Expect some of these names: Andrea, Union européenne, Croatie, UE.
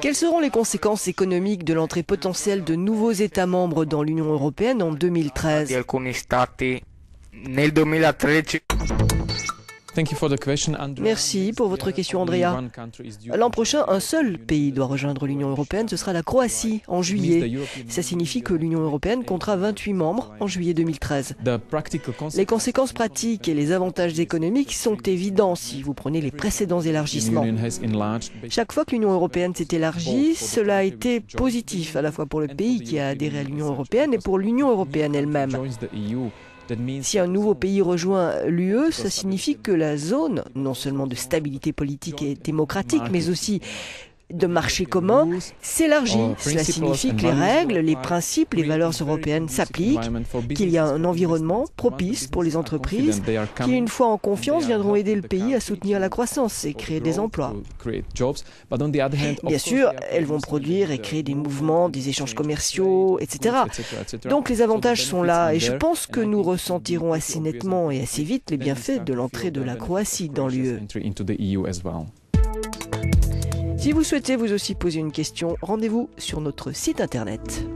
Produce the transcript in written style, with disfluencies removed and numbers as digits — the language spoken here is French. Quelles seront les conséquences économiques de l'entrée potentielle de nouveaux États membres dans l'Union européenne en 2013 ? Merci pour votre question, Andrea. L'an prochain, un seul pays doit rejoindre l'Union européenne, ce sera la Croatie, en juillet. Ça signifie que l'Union européenne comptera 28 membres en juillet 2013. Les conséquences pratiques et les avantages économiques sont évidents si vous prenez les précédents élargissements. Chaque fois que l'Union européenne s'est élargie, cela a été positif à la fois pour le pays qui a adhéré à l'Union européenne et pour l'Union européenne elle-même. Si un nouveau pays rejoint l'UE, ça signifie que la zone, non seulement de stabilité politique et démocratique, mais aussi de marché commun, s'élargit. Cela signifie que les règles, les principes, les valeurs européennes s'appliquent, qu'il y a un environnement propice pour les entreprises, qui, une fois en confiance, viendront aider le pays à soutenir la croissance et créer des emplois. Bien sûr, elles vont produire et créer des mouvements, des échanges commerciaux, etc. Donc les avantages sont là, et je pense que nous ressentirons assez nettement et assez vite les bienfaits de l'entrée de la Croatie dans l'UE. Si vous souhaitez vous aussi poser une question, rendez-vous sur notre site internet.